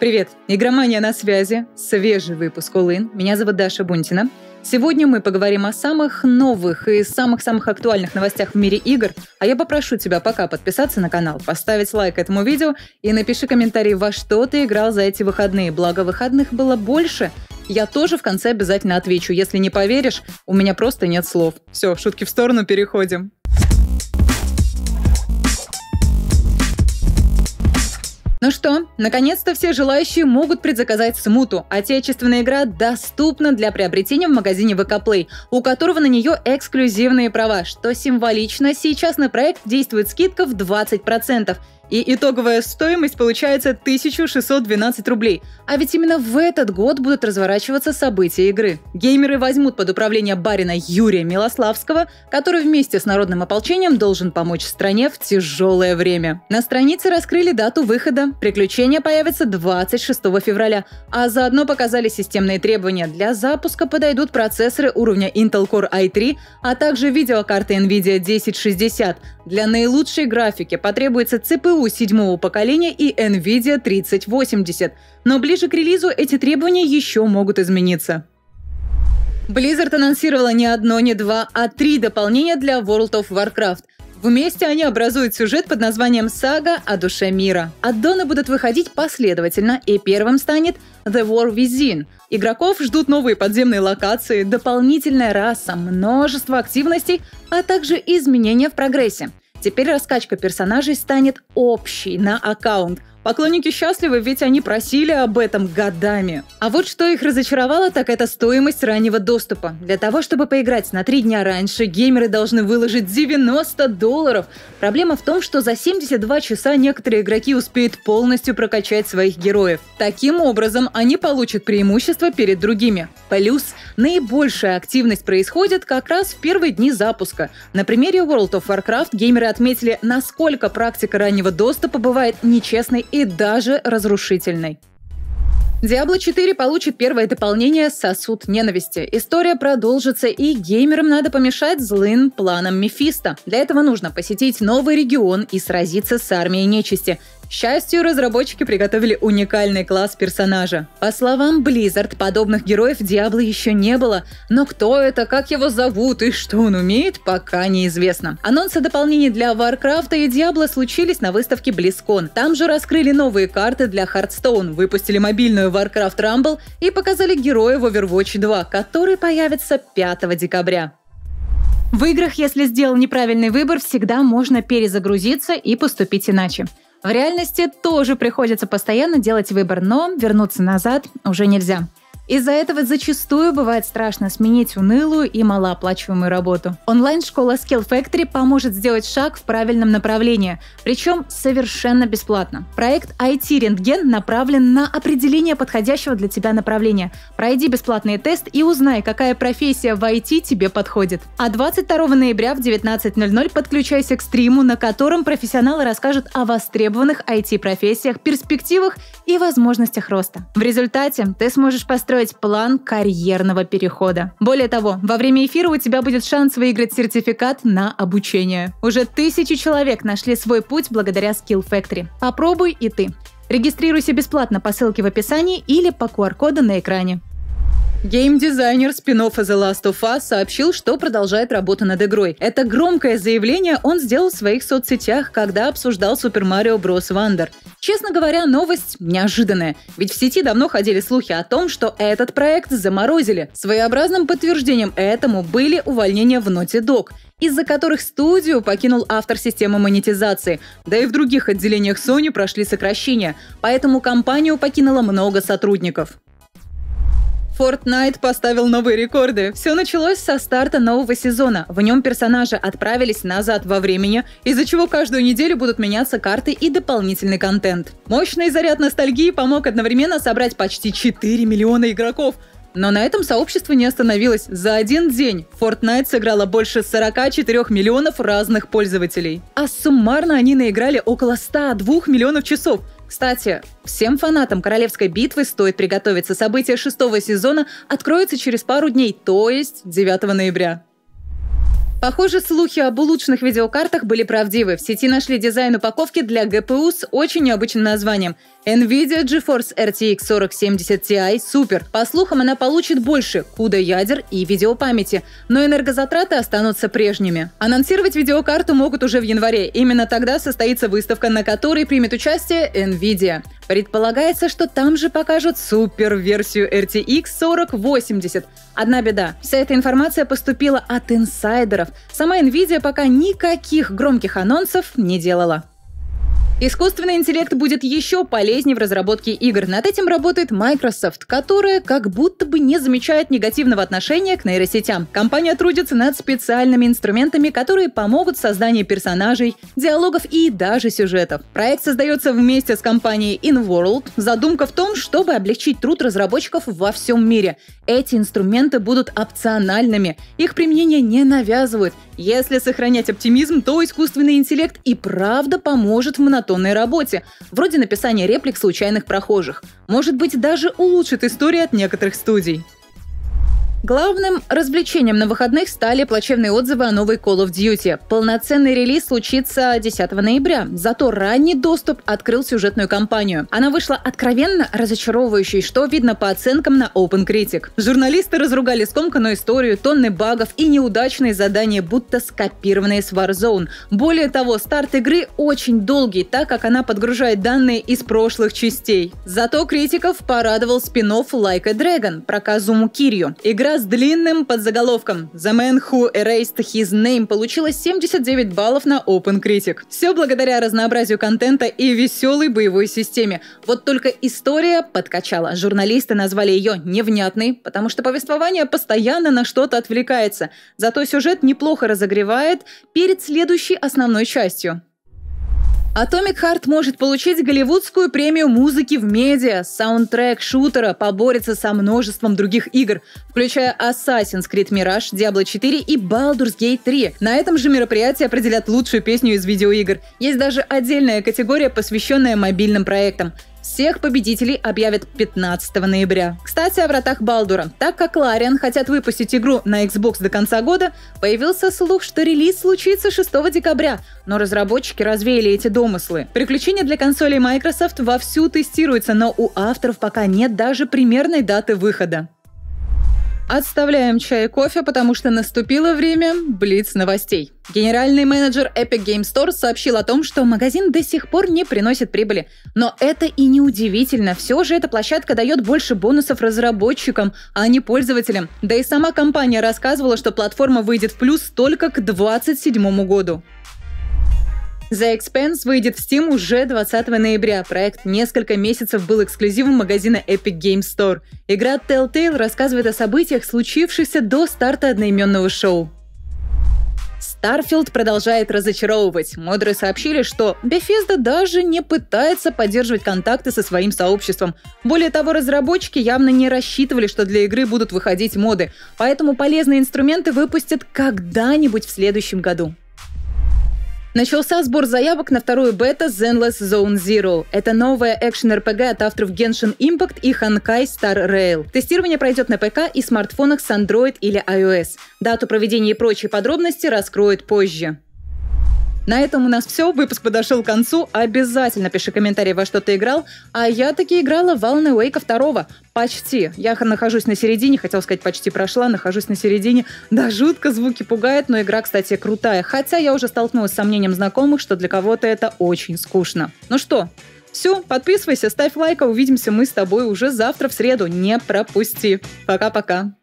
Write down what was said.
Привет! Игромания на связи. Свежий выпуск All-In. Меня зовут Даша Бунтина. Сегодня мы поговорим о самых новых и самых-самых актуальных новостях в мире игр, а я попрошу тебя пока подписаться на канал, поставить лайк этому видео и напиши комментарий, во что ты играл за эти выходные, благо выходных было больше. Я тоже в конце обязательно отвечу, если не поверишь, у меня просто нет слов. Все, шутки в сторону, переходим. Ну что, наконец-то все желающие могут предзаказать «Смуту». Отечественная игра доступна для приобретения в магазине ВК Плей, у которого на нее эксклюзивные права, что символично. Сейчас на проект действует скидка в 20%. И итоговая стоимость получается 1612 рублей. А ведь именно в этот год будут разворачиваться события игры. Геймеры возьмут под управление барина Юрия Милославского, который вместе с народным ополчением должен помочь стране в тяжелое время. На странице раскрыли дату выхода. Приключение появится 26 февраля. А заодно показали системные требования. Для запуска подойдут процессоры уровня Intel Core i3, а также видеокарты Nvidia 1060. Для наилучшей графики потребуется CPU седьмого поколения и Nvidia 3080, но ближе к релизу эти требования еще могут измениться. Blizzard анонсировала не одно, не два, а три дополнения для World of Warcraft. Вместе они образуют сюжет под названием «Сага о душе мира». Аддоны будут выходить последовательно, и первым станет The War Within. Игроков ждут новые подземные локации, дополнительная раса, множество активностей, а также изменения в прогрессе. Теперь раскачка персонажей станет общей на аккаунт. Поклонники счастливы, ведь они просили об этом годами. А вот что их разочаровало, так это стоимость раннего доступа. Для того, чтобы поиграть на 3 дня раньше, геймеры должны выложить $90. Проблема в том, что за 72 часа некоторые игроки успеют полностью прокачать своих героев. Таким образом, они получат преимущество перед другими. Плюс, наибольшая активность происходит как раз в первые дни запуска. На примере World of Warcraft геймеры отметили, насколько практика раннего доступа бывает нечестной и даже разрушительной. Diablo 4 получит первое дополнение «Сосуд ненависти». История продолжится, и геймерам надо помешать злым планам Мефисто. Для этого нужно посетить новый регион и сразиться с армией нечисти. К счастью, разработчики приготовили уникальный класс персонажа. По словам Blizzard, подобных героев в Diablo еще не было, но кто это, как его зовут и что он умеет, пока неизвестно. Анонсы дополнений для Warcraft и Diablo случились на выставке BlizzCon. Там же раскрыли новые карты для Hearthstone, выпустили мобильную Warcraft Rumble и показали героя в Overwatch 2, который появится 5 декабря. В играх, если сделал неправильный выбор, всегда можно перезагрузиться и поступить иначе. В реальности тоже приходится постоянно делать выбор, но вернуться назад уже нельзя. Из-за этого зачастую бывает страшно сменить унылую и малооплачиваемую работу. Онлайн-школа Skill Factory поможет сделать шаг в правильном направлении, причем совершенно бесплатно. Проект IT Рентген направлен на определение подходящего для тебя направления. Пройди бесплатный тест и узнай, какая профессия в IT тебе подходит. А 22 ноября в 19:00 подключайся к стриму, на котором профессионалы расскажут о востребованных IT-профессиях, перспективах и возможностях роста. В результате ты сможешь построить план карьерного перехода. Более того, во время эфира у тебя будет шанс выиграть сертификат на обучение. Уже 1000 человек нашли свой путь благодаря Skill Factory. Попробуй и ты. Регистрируйся бесплатно по ссылке в описании или по QR-коду на экране. Геймдизайнер спин-оффа The Last of Us сообщил, что продолжает работу над игрой. Это громкое заявление он сделал в своих соцсетях, когда обсуждал Super Mario Bros. Wonder. Честно говоря, новость неожиданная, ведь в сети давно ходили слухи о том, что этот проект заморозили. Своеобразным подтверждением этому были увольнения в Naughty Dog, из-за которых студию покинул автор системы монетизации, да и в других отделениях Sony прошли сокращения, поэтому компанию покинуло много сотрудников. Fortnite поставил новые рекорды. Все началось со старта нового сезона. В нем персонажи отправились назад во времени, из-за чего каждую неделю будут меняться карты и дополнительный контент. Мощный заряд ностальгии помог одновременно собрать почти 4 миллиона игроков. Но на этом сообщество не остановилось. За один день Fortnite сыграло больше 44 миллионов разных пользователей. А суммарно они наиграли около 102 миллионов часов. Кстати, всем фанатам «Королевской битвы» стоит приготовиться. События 6-го сезона откроются через пару дней, то есть 9 ноября. Похоже, слухи об улучшенных видеокартах были правдивы. В сети нашли дизайн упаковки для ГПУ с очень необычным названием. Nvidia GeForce RTX 4070 Ti Super. По слухам, она получит больше CUDA ядер и видеопамяти, но энергозатраты останутся прежними. Анонсировать видеокарту могут уже в январе. Именно тогда состоится выставка, на которой примет участие Nvidia. Предполагается, что там же покажут супер-версию RTX 4080. Одна беда – вся эта информация поступила от инсайдеров. Сама Nvidia пока никаких громких анонсов не делала. Искусственный интеллект будет еще полезнее в разработке игр. Над этим работает Microsoft, которая как будто бы не замечает негативного отношения к нейросетям. Компания трудится над специальными инструментами, которые помогут в создании персонажей, диалогов и даже сюжетов. Проект создается вместе с компанией InWorld. Задумка в том, чтобы облегчить труд разработчиков во всем мире. Эти инструменты будут опциональными. Их применение не навязывают. Если сохранять оптимизм, то искусственный интеллект и правда поможет в монотонной работе, вроде написания реплик случайных прохожих. Может быть, даже улучшит историю от некоторых студий. Главным развлечением на выходных стали плачевные отзывы о новой Call of Duty. Полноценный релиз случится 10 ноября, зато ранний доступ открыл сюжетную кампанию. Она вышла откровенно разочаровывающей, что видно по оценкам на OpenCritic. Журналисты разругали скомканную историю, тонны багов и неудачные задания, будто скопированные с Warzone. Более того, старт игры очень долгий, так как она подгружает данные из прошлых частей. Зато критиков порадовал спин-офф Like a Dragon про Казуму Кирью. Игра с длинным подзаголовком «The Man Who Erased His Name» получила 79 баллов на OpenCritic. Все благодаря разнообразию контента и веселой боевой системе. Вот только история подкачала. Журналисты назвали ее невнятной, потому что повествование постоянно на что-то отвлекается. Зато сюжет неплохо разогревает перед следующей основной частью. Atomic Heart может получить голливудскую премию музыки в медиа. Саундтрек шутера поборется со множеством других игр, включая Assassin's Creed Mirage, Diablo 4 и Baldur's Gate 3. На этом же мероприятии определят лучшую песню из видеоигр. Есть даже отдельная категория, посвященная мобильным проектам. Всех победителей объявят 15 ноября. Кстати, о вратах Балдура. Так как Larian хотят выпустить игру на Xbox до конца года, появился слух, что релиз случится 6 декабря, но разработчики развеяли эти домыслы. Приключения для консолей Microsoft вовсю тестируются, но у авторов пока нет даже примерной даты выхода. Отставляем чай и кофе, потому что наступило время блиц-новостей. Генеральный менеджер Epic Games Store сообщил о том, что магазин до сих пор не приносит прибыли. Но это и не удивительно. Все же эта площадка дает больше бонусов разработчикам, а не пользователям. Да и сама компания рассказывала, что платформа выйдет в плюс только к 2027 году. The Expanse выйдет в Steam уже 20 ноября. Проект несколько месяцев был эксклюзивом магазина Epic Games Store. Игра Telltale рассказывает о событиях, случившихся до старта одноименного шоу. Starfield продолжает разочаровывать. Мудрые сообщили, что Bethesda даже не пытается поддерживать контакты со своим сообществом. Более того, разработчики явно не рассчитывали, что для игры будут выходить моды, поэтому полезные инструменты выпустят когда-нибудь в следующем году. Начался сбор заявок на вторую бета Zenless Zone Zero. Это новая экшен-РПГ от авторов Genshin Impact и Honkai Star Rail. Тестирование пройдет на ПК и смартфонах с Android или iOS. Дату проведения и прочие подробности раскроют позже. На этом у нас все. Выпуск подошел к концу. Обязательно пиши комментарий, во что ты играл. А я таки играла в Alan Wake 2. Почти. Я нахожусь на середине. Хотела сказать, почти прошла. Нахожусь на середине. Да, жутко звуки пугают, но игра, кстати, крутая. Хотя я уже столкнулась с сомнением знакомых, что для кого-то это очень скучно. Ну что, все. Подписывайся, ставь лайк, а увидимся мы с тобой уже завтра в среду. Не пропусти. Пока-пока.